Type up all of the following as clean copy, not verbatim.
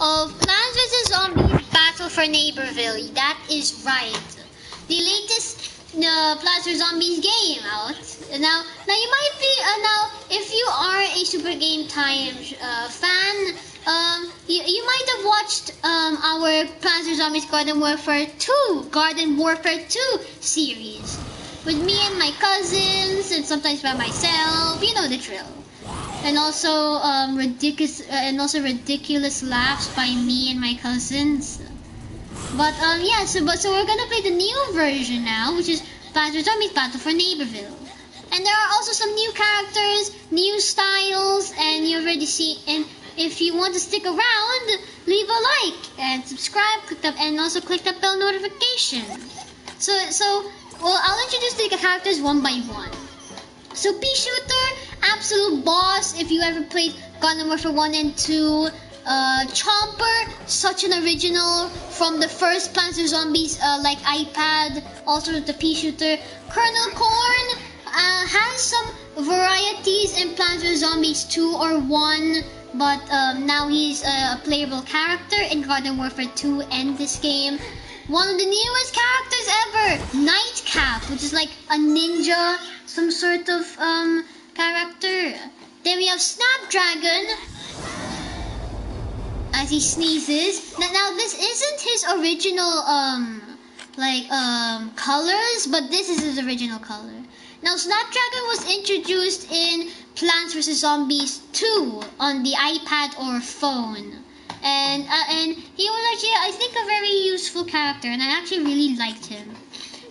of Plants vs. Zombies Battle for Neighborville. That is right. The latest Plants vs. Zombies game out. Now you might be, if you are a Super Game Time fan, you might have watched our Plants vs. Zombies Garden Warfare 2 series. With me and my cousins, and sometimes by myself, you know the drill. And also ridiculous laughs by me and my cousins. But yeah, so we're gonna play the new version now, which is Plants vs. Zombies Battle for Neighborville. And there are also some new characters, new styles, and you already see. And if you want to stick around, leave a like and subscribe, and also click the bell notification. Well, I'll introduce the characters one by one. So Pea Shooter, Absolute Boss, if you ever played Garden Warfare 1 and 2. Chomper, such an original from the first Plants vs. Zombies, like iPad, also the Pea Shooter. Colonel Corn has some varieties in Plants vs. Zombies 2 or 1, but now he's a playable character in Garden Warfare 2 and this game. One of the newest characters ever, Nightcap, which is like a ninja, some sort of character. Then we have Snapdragon, as he sneezes. Now this isn't his original colors, but this is his original color. Now Snapdragon was introduced in Plants vs. Zombies 2 on the iPad or phone. And he was actually, I think, a very useful character, and I actually really liked him.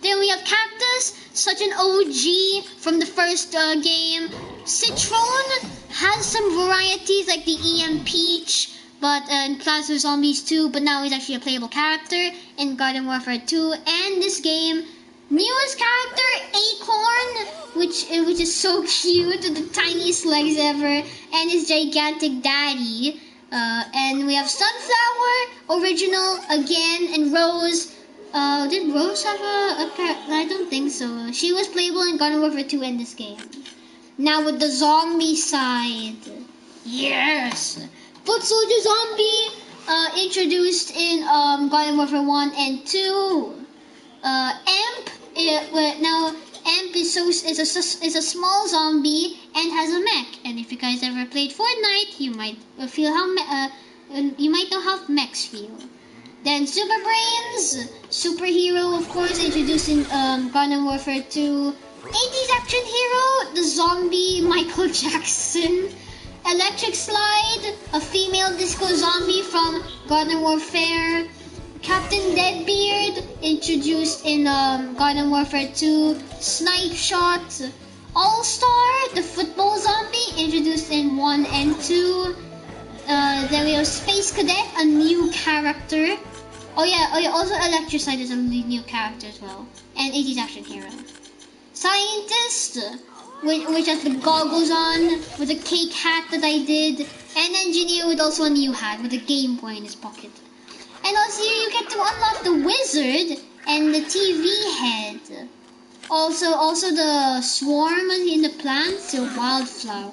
Then we have Cactus, such an OG from the first game. Citrone has some varieties like the EM Peach, but in Plants vs. Zombies 2, but now he's actually a playable character in Garden Warfare 2 and this game. Newest character, Acorn, which is so cute, with the tiniest legs ever, and his gigantic daddy. And we have Sunflower, original again, and Rose. Did Rose have a character? I don't think so. She was playable in Garden Warfare 2 in this game. Now with the zombie side. Yes! Foot Soldier Zombie, introduced in Garden Warfare 1 and 2. Amp is a small zombie and has a mech. And if you guys ever played Fortnite, you might feel how you might know how mechs feel. Then Super Brains, superhero, of course, introduced in Garden Warfare 2. 80s Action Hero, the zombie Michael Jackson. Electric Slide, a female disco zombie from Garden Warfare. Captain Deadbeard, introduced in Garden Warfare 2. Snipe Shot. All Star, the football zombie, introduced in 1 and 2. Then we have Space Cadet, a new character. Oh yeah, also Electricite is a new character as well. And 80s Action Hero. Scientist, which has the goggles on, with a cake hat that I did. And Engineer with also a new hat, with a Game Boy in his pocket. And also here you get to unlock the wizard and the TV head. Also the swarm in the plants, the wildflower.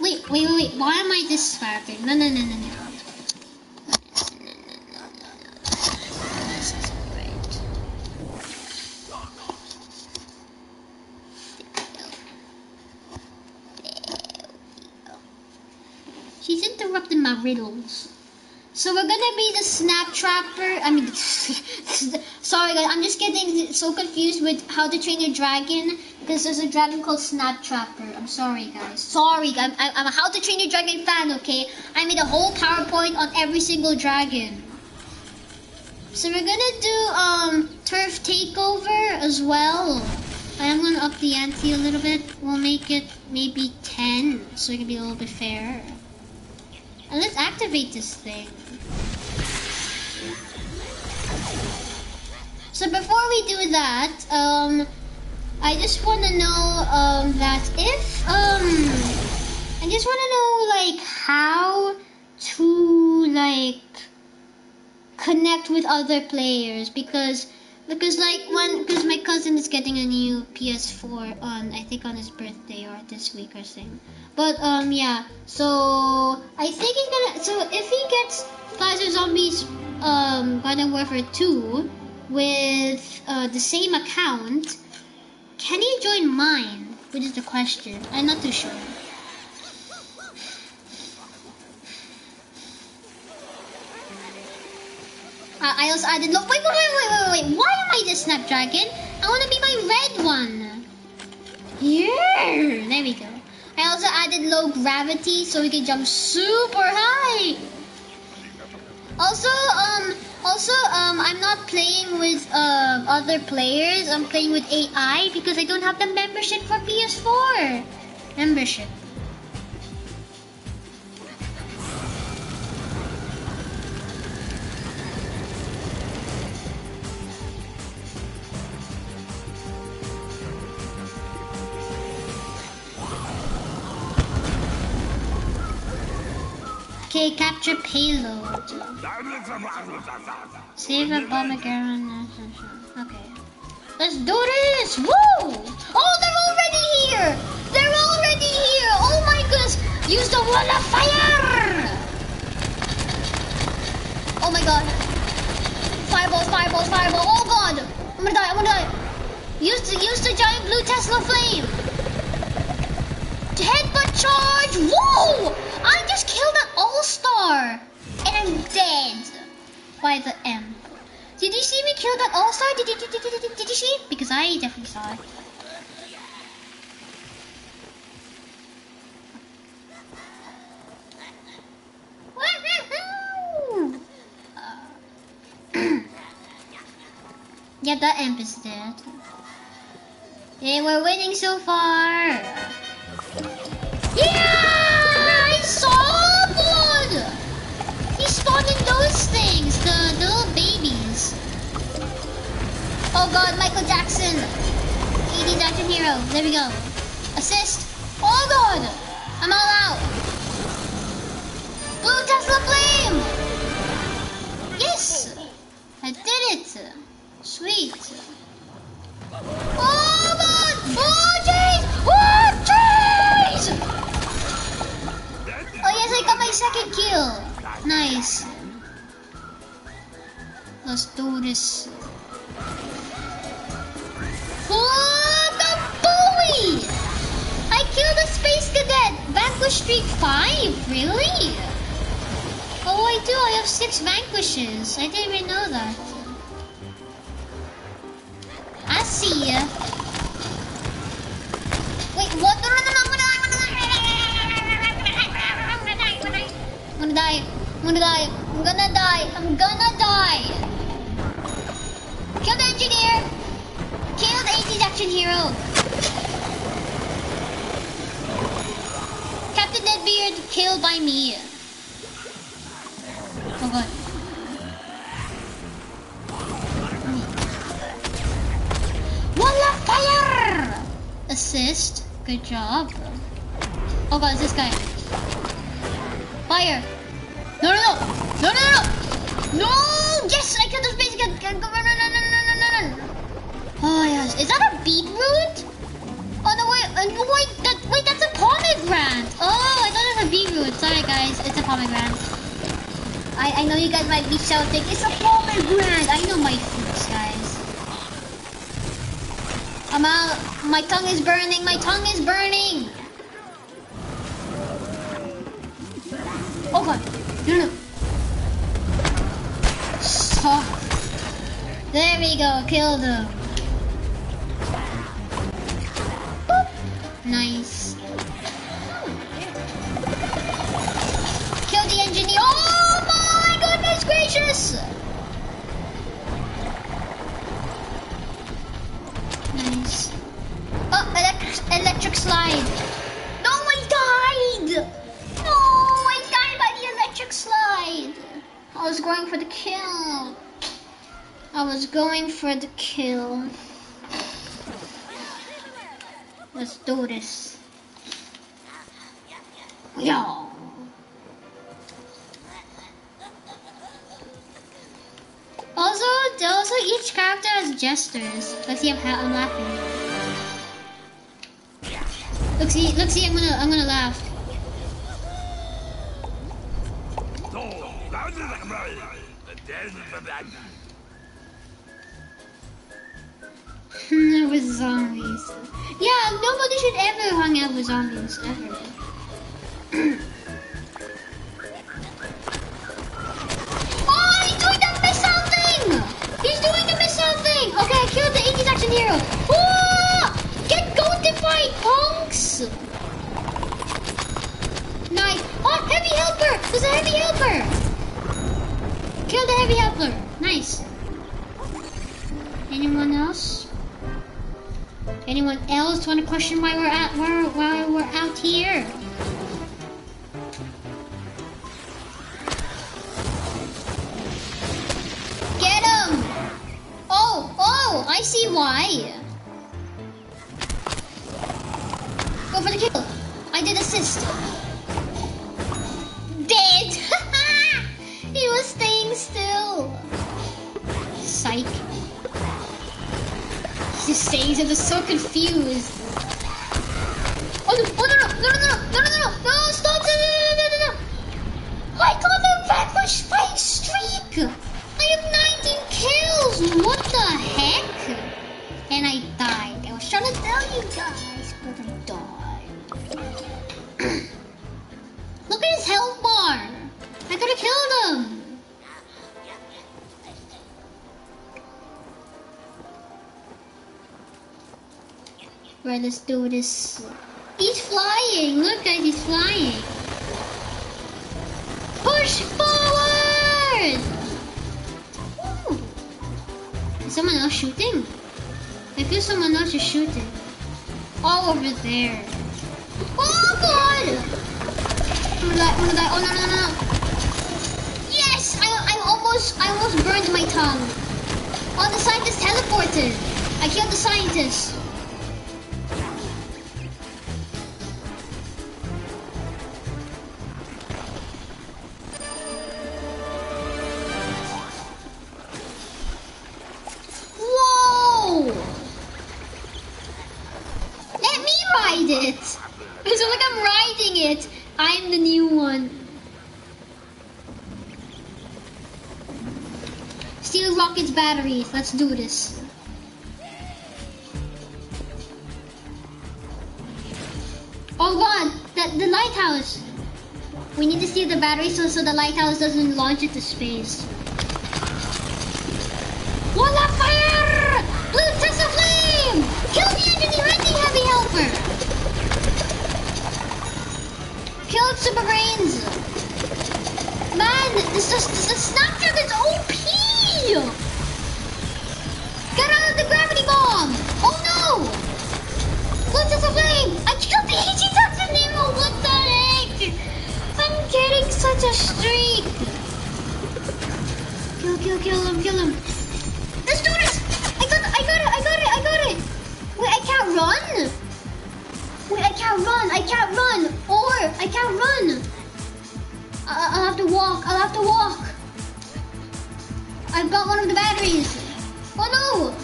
wait, why am I this starving? No. This isn't right. There we go. She's interrupting my riddles. So we're gonna be the Snap Trapper. Sorry guys, I'm just getting so confused with How to Train Your Dragon, because there's a dragon called Snap Trapper. I'm sorry guys. I'm a How to Train Your Dragon fan, okay? I made a whole PowerPoint on every single dragon. So we're gonna do Turf Takeover as well. I'm gonna up the ante a little bit. We'll make it maybe 10, so it can be a little bit fair. And let's activate this thing. So before we do that, I just want to know that if I just want to know like how to like connect with other players, because Because like because my cousin is getting a new PS4 on, I think on his birthday or this week or something. But yeah. So I think he's gonna. So if he gets Plants vs. Zombies Garden Warfare 2 with the same account, can he join mine? Which is the question. I'm not too sure. I also added look. Wait. Why am I the Snapdragon? I want to be my red one. Yeah, there we go. I also added low gravity so we can jump super high. Also, I'm not playing with other players. I'm playing with AI because I don't have the membership for PS4. Membership. Okay, capture payload. Save a bombagram. Okay. Let's do this! Woo! Oh, they're already here! They're already here! Oh my goodness! Use the wall of fire! Oh my god. Fireballs, fireballs, fireballs. Oh god! I'm gonna die, I'm gonna die. Use the giant blue Tesla flame! Headbutt charge! Whoa! I just killed an All Star! And I'm dead! By the M. Did you see me kill that All Star? Did you see? Because I definitely saw it. Yeah, that imp is dead. They were winning so far! Yeah! He's so good! He's spawning those things, the little babies. Oh god, Michael Jackson. 80s Action Hero. There we go. Assist. Oh god! I'm all out. Blue Tesla Flame! Yes! I did it! Sweet. Oh god! Oh jeez! Oh jeez! Oh yes, I got my second kill. Nice. Let's do this. What a buoy! I killed a Space Cadet. Vanquish streak 5. Really? Oh, I do. I have 6 vanquishes. I didn't even know that. I see ya. Wait, what? I'm gonna die. Kill the engineer. Kill the 80s Action Hero. Captain Deadbeard killed by me. Oh god. Wall of fire. Assist. Good job. Oh god, it's this guy. Fire. No! Yes, I killed the Space Cadet. Run. Oh yes, is that a beetroot? Oh no, wait, that's a pomegranate. Oh, I thought it was a beetroot. Sorry guys, it's a pomegranate. I know you guys might be shouting, it's a pomegranate. I know my fruits, guys. I'm out. My tongue is burning. Oh god. No. So, there we go. Killed him. Boop. Nice. Kill the engineer. Oh my goodness gracious. Nice. Oh, electric slide. No, I died. Slide. I was going for the kill. Let's do this. Yo. Also, also each character has gestures. Let's see how I'm laughing. Look see, I'm gonna laugh. With zombies. Yeah, nobody should ever hang out with zombies ever. Okay, I killed the 80s Action Hero. Whoa! Get goatified, punks! Nice. Oh, Heavy Helper! There's a Heavy Helper! Kill the Heavy Helper. Nice. Anyone else? Anyone else want to question why we're at why we're out here? I see why. Go for the kill. I did assist. Dead. He was staying still. Psych. He's just staying still. They're so confused. Oh no! Oh no! No! No! No! No! No! No! Stop! No! No! No! No! No! I got a backwards fight streak. I have 19 kills. What the heck? And I died. I was trying to tell you guys, but I died. Look at his health bar. I could have killed him. Right, let's do this. He's flying. Look, guys, he's flying. Push forward. Someone else shooting? I feel someone else is shooting. All over there. Oh god! I'm gonna die, I'm gonna die. Oh no, no, no, no. Yes! I almost burned my tongue. Oh, the scientist teleported. I killed the scientist. Batteries. Let's do this. Oh god, the lighthouse. We need to steal the battery so the lighthouse doesn't launch into space. Wall of fire! Blue Tesla flame! Kill the engineer and the heavy helper. Kill Super Brains. Man, the Snapdragon's OP. Get out of the gravity bomb! Oh no! Look, there's a flame! I killed the AG's Action Hero! What the heck? I'm getting such a streak! Kill, kill, kill him, kill him! Let's do this! I got it! Wait, I can't run? I can't run! Or, I can't run! I'll have to walk, I've got one of the batteries! Oh no!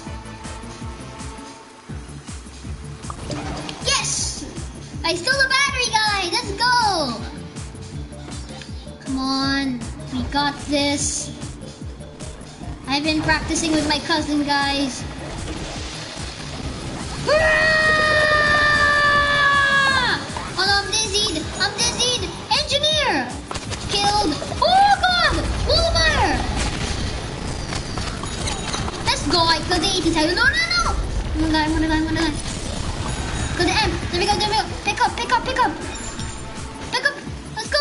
Yes! I stole the battery guy! Let's go! Come on, we got this. I've been practicing with my cousin, guys. Hurrah! Oh no, I'm dizzied! Engineer! Killed! Oh god! Bullfire! Go, I killed the 80s. No! I'm gonna die. Kill the M. There we go. Pick up. Let's go.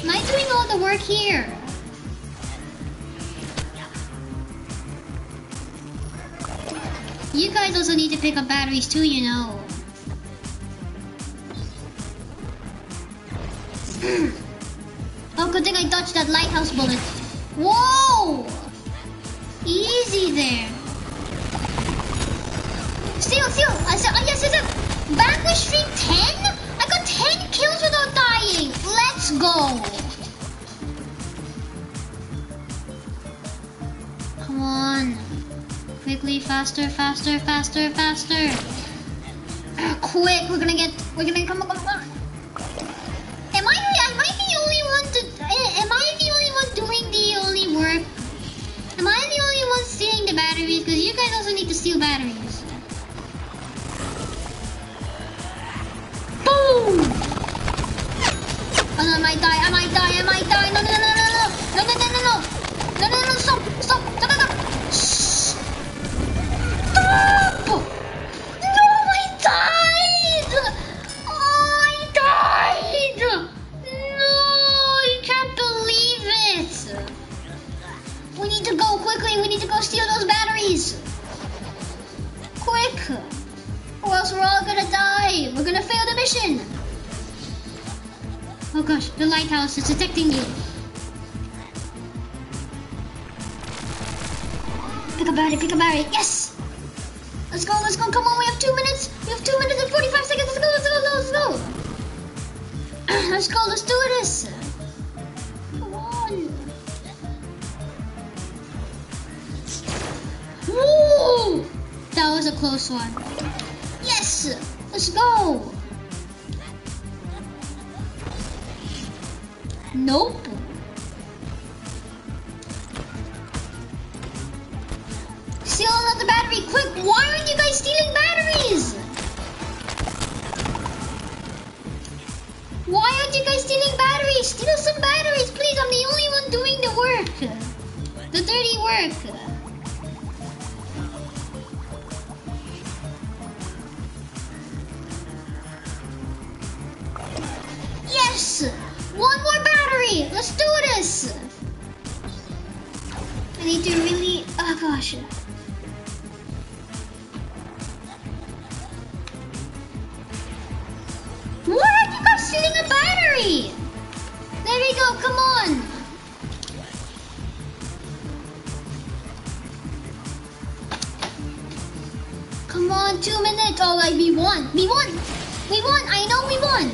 Am I doing all the work here? You guys also need to pick up batteries too, you know. Oh, good thing I dodged that lighthouse bullet. Whoa! Easy there. Steal! Oh yes! Back with stream 10? I got 10 kills without dying. Let's go. Come on. Quickly, faster, faster, faster, faster. Quick, come on. Am I the only one doing the only work? Am I the only one stealing the batteries? Because you guys also need to steal batteries. Boom! Oh no, I might die. No, stop. Stop! No, I died! Oh, I died! No, I can't believe it! We need to go quickly, we need to go steal those batteries! Quick! Or else we're all gonna die! We're gonna fail the mission! Oh gosh, the lighthouse is detecting you! Pick a battery, yes! Let's go, come on, we have 2 minutes and 45 seconds, let's go! Let's do this! Come on! Woo! That was a close one. Yes! Let's go! Nope! Steal another battery, quick! Why aren't you guys stealing batteries? Why aren't you guys stealing batteries? Steal some batteries, please! I'm the only one doing the work! The dirty work! Yes! One more battery! Let's do this! I need to really... oh gosh! Why are you guys stealing a battery? There we go, come on! Come on, 2 minutes! Oh, like, we won! I know we won!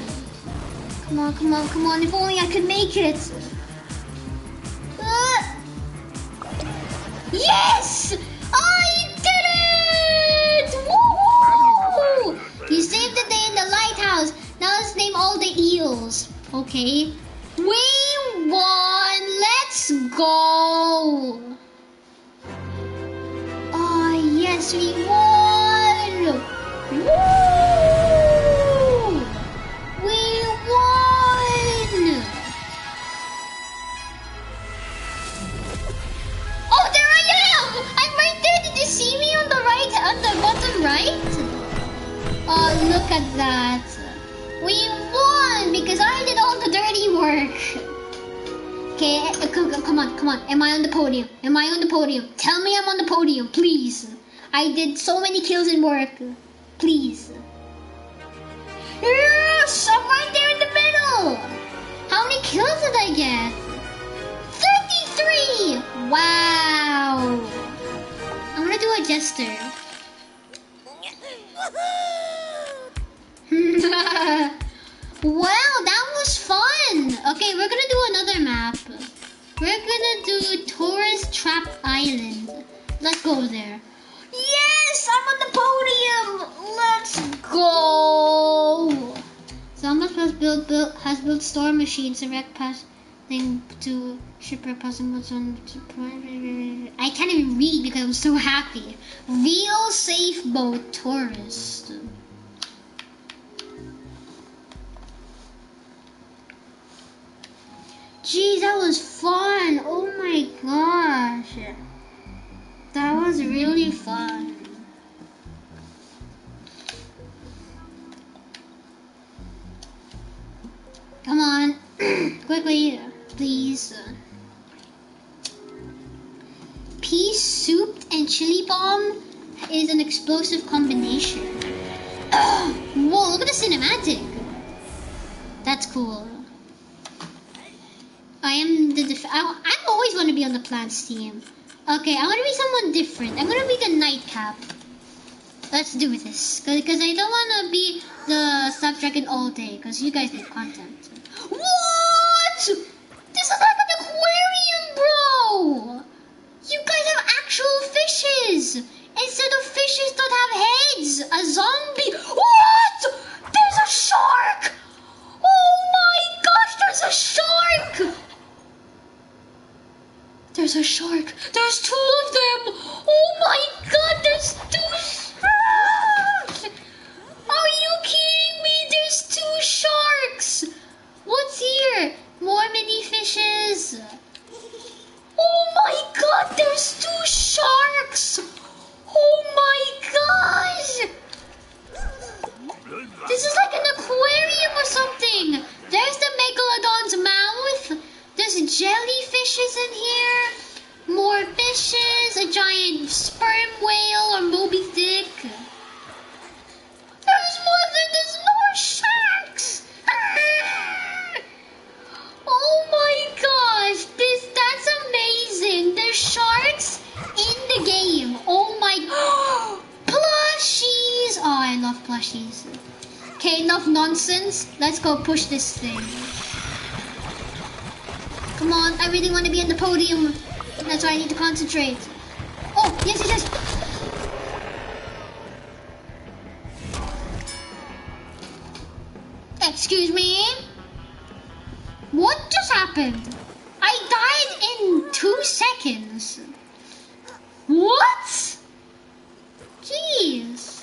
Come on, if only I could make it! Yes! I did it! Woohoo! You saved the day in the lighthouse. Now let's name all the eels. Okay. We won! Let's go! Oh, yes, we won! Woo! We won! Oh, there I am! I'm right there! Did you see me on the right, on the bottom right? Oh, look at that. We won because I did all the dirty work. Okay, come on. Am I on the podium? Tell me I'm on the podium, please. I did so many kills in work. Please. Yes, I'm right there in the middle. How many kills did I get? 33! Wow. I'm gonna do a jester. Wow, that was fun! Okay, we're gonna do another map. We're gonna do Tourist Trap Island. Let's go there. Yes! I'm on the podium! Let's go! Zomboss has built store machines to wreck passing to shipper possible zone. I can't even read because I'm so happy. Real safe boat tourist. Jeez, that was fun! Oh my gosh! That was really fun. Come on, quickly, please. Pea souped and chili bomb is an explosive combination. Whoa, look at the cinematic! That's cool. I always want to be on the plants team. Okay, I want to be someone different. I'm gonna be the Nightcap. Let's do this, because I don't want to be the Snapdragon all day, because you guys need content. What? This is like an aquarium, bro! You guys have actual fishes! Instead of fishes that have heads, a zombie... What? There's a shark! Oh my gosh, there's a shark! There's a shark! There's two of them! Oh my god, there's two sharks! Are you kidding me? There's two sharks! What's here? More mini fishes! Oh my god, there's two sharks! Oh my gosh! This is like an aquarium or something! There's the megalodon's mouth! There's jellyfishes in here, more fishes, a giant sperm whale or Moby Dick. There's more than there's more sharks. Oh my gosh, that's amazing. There's sharks in the game. Oh my, plushies. Oh, I love plushies. Okay, enough nonsense. Let's go push this thing. Come on, I really want to be on the podium. That's why I need to concentrate. Oh, yes, yes, yes. Excuse me? What just happened? I died in 2 seconds. What? Jeez.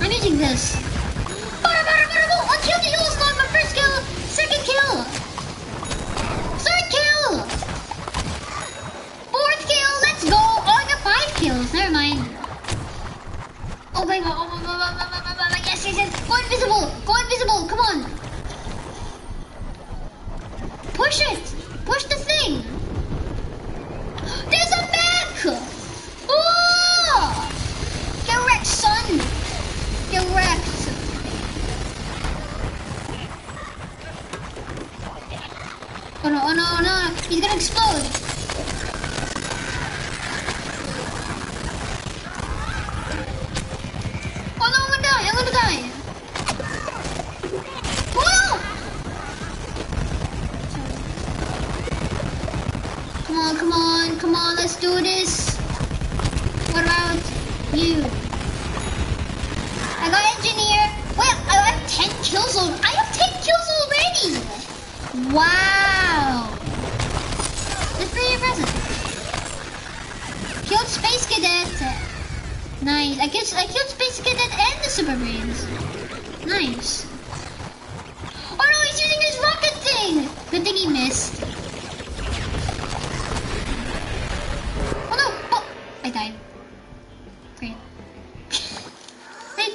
I'm using this. I killed the All Star, my first kill, second kill, third kill, fourth kill, let's go. Oh, I got 5 kills, never mind. Oh my god, oh my god, oh my god, oh my god. Yes, yes, yes, go invisible, come on. Push it, push the thing. There's a mech! Oh! Get wrecked, son, get wrecked. Oh no, oh no, oh no, he's gonna explode! Oh no, I'm gonna die, I'm gonna die! Whoa! Come on, come on, come on, let's do this! What about you? I got Engineer! Wait, I have 10 kills already! I have 10 kills already! Wow! Killed Space Cadet. Nice. I killed Space Cadet and the Super Brains. Nice. Oh no, he's using his rocket thing. Good thing he missed. Oh no! Oh, I died. Great. I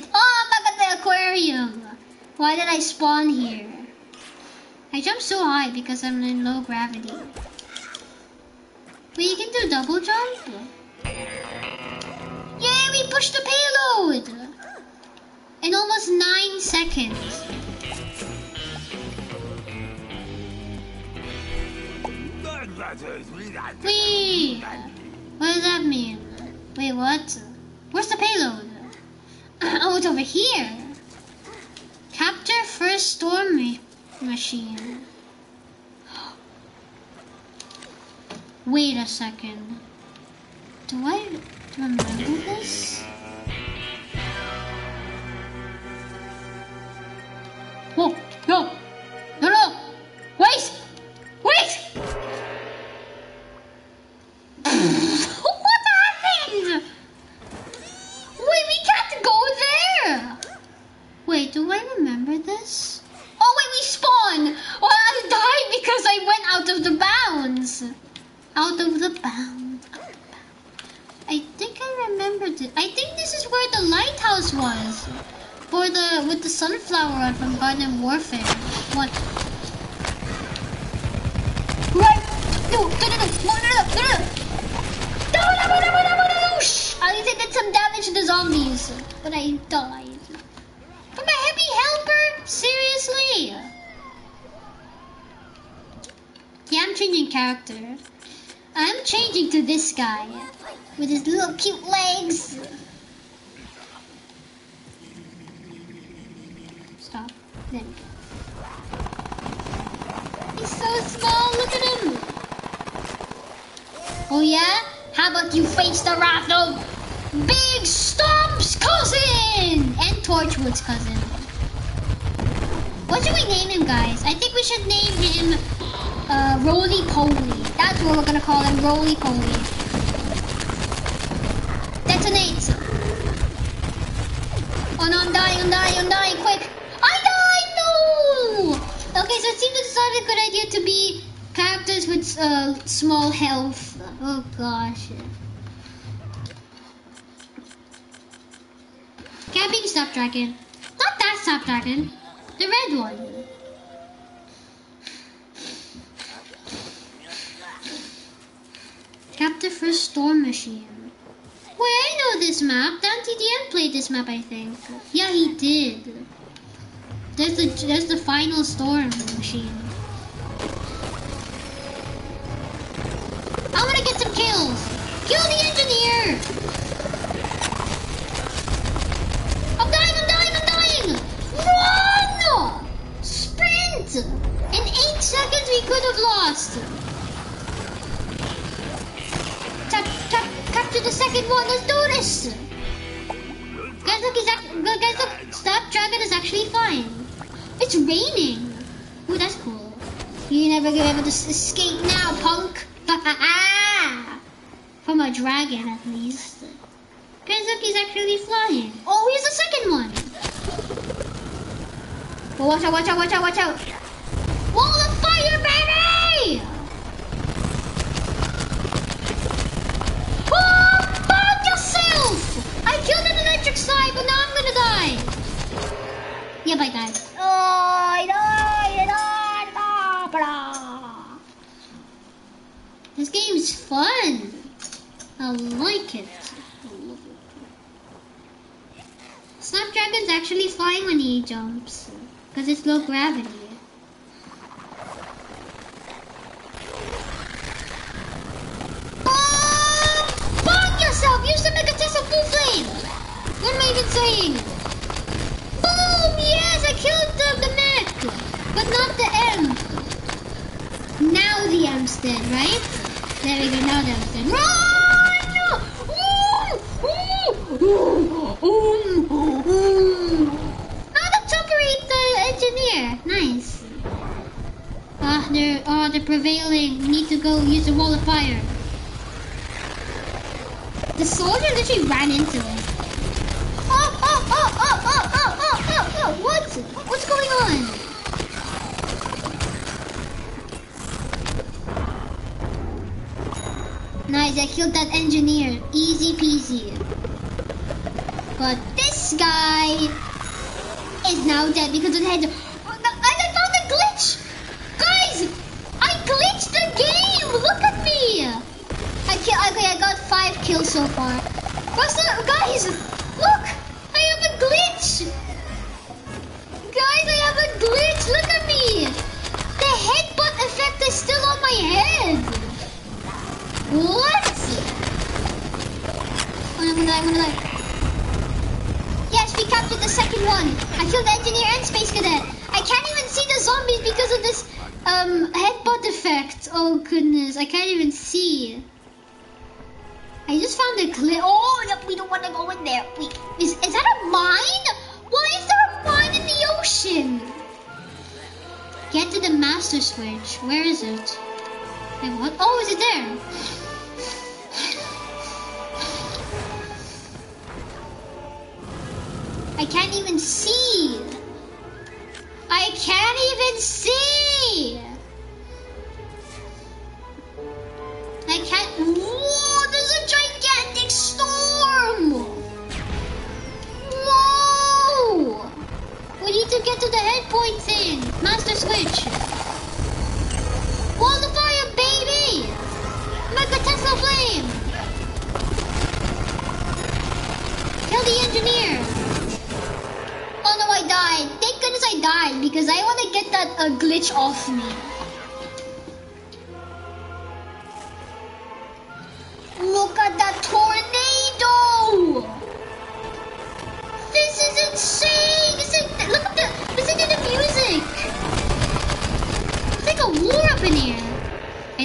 died. Oh, I'm back at the aquarium. Why did I spawn here? I jumped so high because I'm in low gravity. Wait, you can do double jump? Yay, we pushed the payload! In almost 9 seconds. Wait! What does that mean? Wait, what? Where's the payload? Oh, it's over here! Capture first storm machine. Wait a second. Do I remember this? Oh no! No no! Wait! Wait! What happened? Wait, we can't go there! Wait, do I remember this? Oh wait, we spawned! Well, I died because I went out of the bounds! Out of the bound. I think I remembered it. I think this is where the lighthouse was. For the with the sunflower on from Garden Warfare. What? Right! No, no, no, no, no, no, no, no, no, no, no, no, no, no. Shh. At least I did some damage to the zombies. But I died. From a heavy helper? Seriously? Yeah, I'm changing character. I'm changing to this guy with his little cute legs. Stop. There we go. He's so small. Look at him. Oh yeah? How about you face the wrath of Big Stomp's cousin and Torchwood's cousin? What should we name him, guys? I think we should name him Roly Poly. That's what we're gonna call him, Roly Poly. Detonate! Oh no, I'm dying, I'm dying, I'm dying, quick! I died! No! Okay, so it seems it's not a good idea to be characters with small health. Oh gosh. Can't be Snapdragon. Not that Snapdragon. The red one. Capture first storm machine. Wait, I know this map. DanteDM played this map, I think. Yeah, he did. There's the final storm machine. I want to get some kills. Kill the engineer. I'm dying. I'm dying. I'm dying. Run! Sprint! In 8 seconds, we could have lost. Capture the second one. Let's do this. Guys, look. Guys, look. Snapdragon is actually fine. It's raining. Ooh, that's cool. You're never gonna be able to escape now, punk. From a dragon, at least. Guys, look, he's actually flying. Oh, here's the second one. Oh, watch out, watch out, watch out, watch out. Wall of fire, baby! Oh, fuck yourself! I killed an electric slide, but now I'm gonna die. Yep, I died. Oh, I died. This game's fun. I like it. Snapdragon's actually flying when he jumps, because it's low gravity. Oh, burn yourself! Use the Megatessa Blue Flame! What am I even saying? Boom! Yes, I killed the mech, but not the M. Now the M's dead, right? There we go, now that's it. Run! Now the Joker ate the engineer. Nice. Ah, they're prevailing. We need to go use the wall of fire. The soldier literally ran into it. Oh! What's going on? Nice, I killed that engineer. Easy peasy. But this guy is now dead because of the head. I found a glitch! Guys! I glitched the game! Look at me! Okay, I got 5 kills so far. What's that? Guys! Look! I have a glitch! Guys, I have a glitch! Look at me! The headbutt effect is still on my head! What? Oh, I'm gonna die. Yes, we captured the second one. I killed the engineer and space cadet. I can't even see the zombies because of this headbutt effect. Oh goodness, I can't even see. I just found a clip. Oh, no, we don't want to go in there. Is that a mine? Why is there a mine in the ocean? Get to the master switch. Where is it? Wait, what? Oh, is it there? I can't even see. I can't even see. I can't. Whoa, there's a gigantic storm. Whoa. We need to get to the head point thing. Master switch. Wall of fire, baby. Mega Tesla flame. Kill the engineer. Oh no, I died. Thank goodness I died, because I want to get that glitch off me.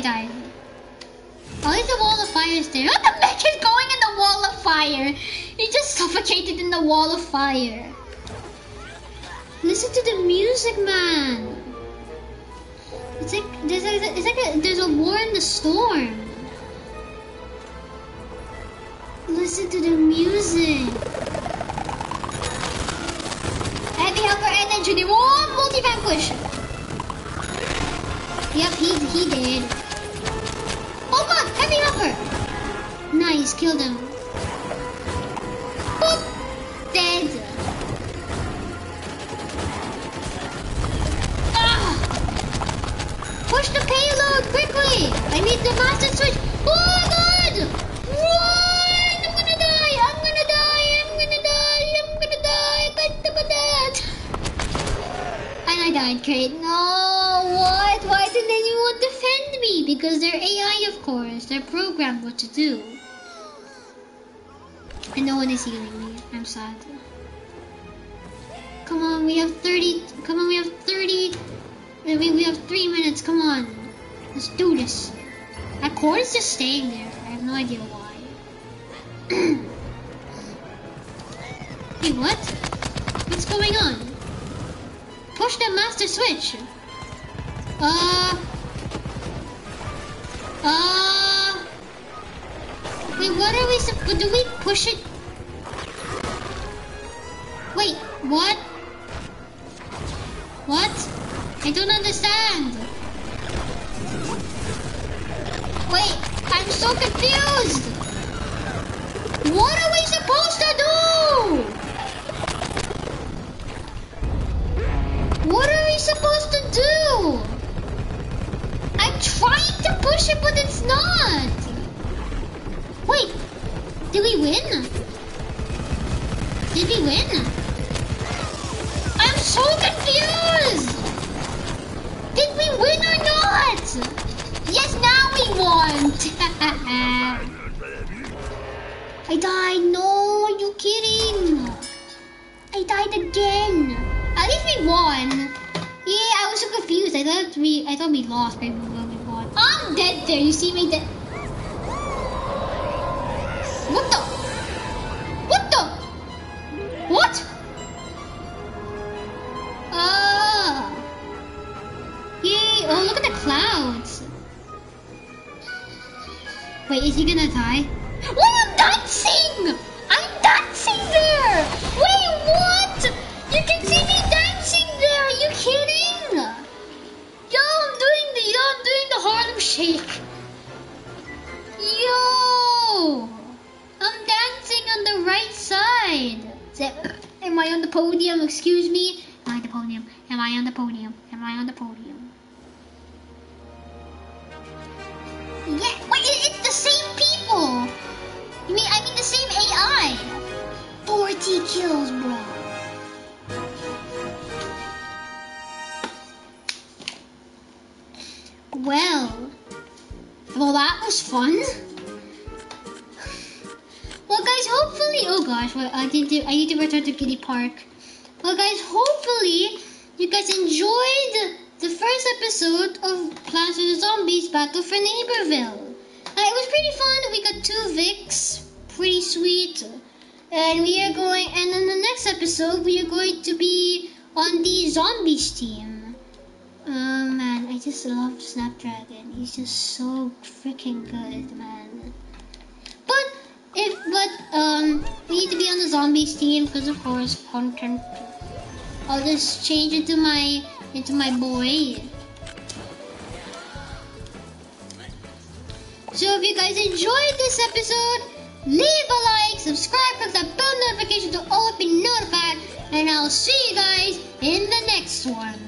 guys. At least the wall of fire is there. What the mech is going in the wall of fire? He just suffocated in the wall of fire. Listen to the music, man. It's like there's a war in the storm. Listen to the music. Heavy helper and engineer. Oh, multi-vanquish. Yep, he did. Oh god, heavy helper. Nice, killed him. Boop. Dead. Ah! Push the payload quickly. I need the master switch. Oh god! Whoa! I died, Crate. No, what? Why didn't anyone defend me? Because they're AI, of course. They're programmed what to do. And no one is healing me. I'm sad. Come on, we have 30. Come on, we have 30. I mean, we have 3 minutes. Come on. Let's do this. Acorn is just staying there. I have no idea why. Hey, what? What's going on? Push the master switch. Wait, what are we supposed? Do we push it? Wait, what? What? I don't understand. Wait, I'm so confused. What are we supposed to do? What are we supposed to do? I'm trying to push it, but it's not. Wait, did we win? Did we win? I'm so confused. Did we win or not? Yes, now we won. I died. No, you're kidding. I died again. At least we won. Yeah, I was so confused. I thought we lost, but we won. I'm dead there. You see me dead. What the? What the? What? Yay! Oh, look at the clouds. Wait, is he gonna die? What? I'm dancing! I'm dancing there. Wait, what? You can see me dancing there, are you kidding? Yo, I'm doing the Harlem Shake. Yo, I'm dancing on the right side. Am I on the podium, excuse me? Am I on the podium? Am I on the podium? Am I on the podium? Yeah, wait, it's the same people. I mean the same AI. 40 kills, bro. Well, that was fun. Well, guys, hopefully, oh gosh, well, I need to return to Kitty Park. Well, guys, hopefully, you guys enjoyed the first episode of Plants vs. Zombies Battle for Neighborville. It was pretty fun. We got 2 Vicks, pretty sweet. And we are going, and in the next episode, we are going to be on the Zombies team. Oh man, I just love Snapdragon. He's just so freaking good, man. But we need to be on the Zombies team because of course content. I'll just change into my boy. So if you guys enjoyed this episode, leave a like, subscribe, click the bell notification to always be notified, and I'll see you guys in the next one.